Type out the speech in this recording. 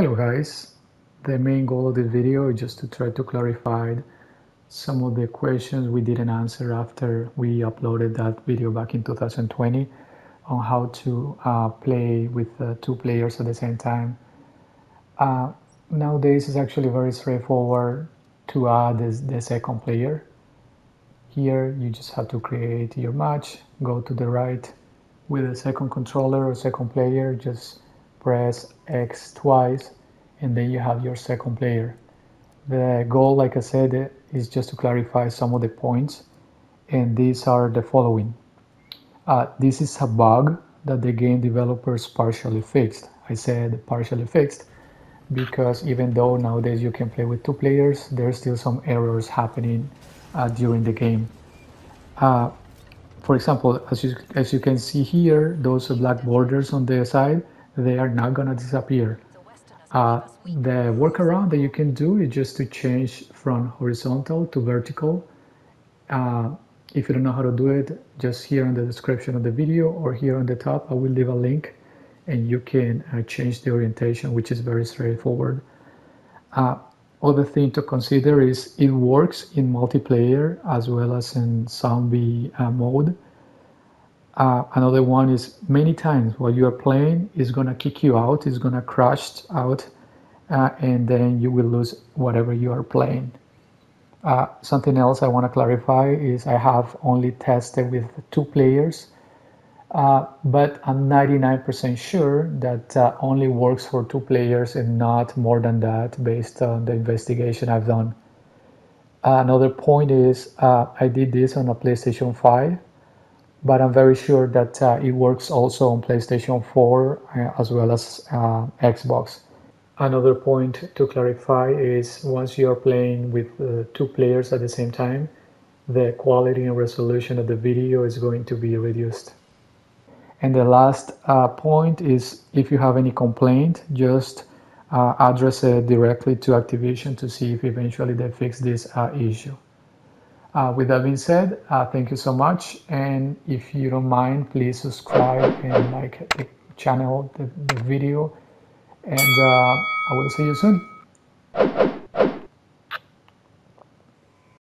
Hello guys, the main goal of this video is just to try to clarify some of the questions we didn't answer after we uploaded that video back in 2020 on how to play with 2 players at the same time. Nowadays it's actually very straightforward to add the second player. Here you just have to create your match, go to the right with the second controller or second player, just press X twice and then you have your second player. The goal, like I said, is just to clarify some of the points, and these are the following. This is a bug that the game developers partially fixed. I said partially fixed because even though nowadays you can play with 2 players, there are still some errors happening during the game. For example, as you can see here, those black borders on the side, they are not going to disappear. The workaround that you can do is just to change from horizontal to vertical. If you don't know how to do it, just here in the description of the video or here on the top, I will leave a link and you can change the orientation, which is very straightforward. Other thing to consider is it works in multiplayer as well as in zombie mode. Another one is many times while you are playing, it's going to kick you out, it's going to crash out, and then you will lose whatever you are playing. Something else I want to clarify is I have only tested with 2 players, but I'm 99% sure that only works for 2 players and not more than that based on the investigation I've done. Another point is I did this on a PlayStation 5. But I'm very sure that it works also on PlayStation 4 as well as Xbox. Another point to clarify is once you are playing with 2 players at the same time, the quality and resolution of the video is going to be reduced. And the last point is if you have any complaint, just address it directly to Activision to see if eventually they fix this issue. With that being said, thank you so much, and if you don't mind, please subscribe and like the channel, the video, and I will see you soon.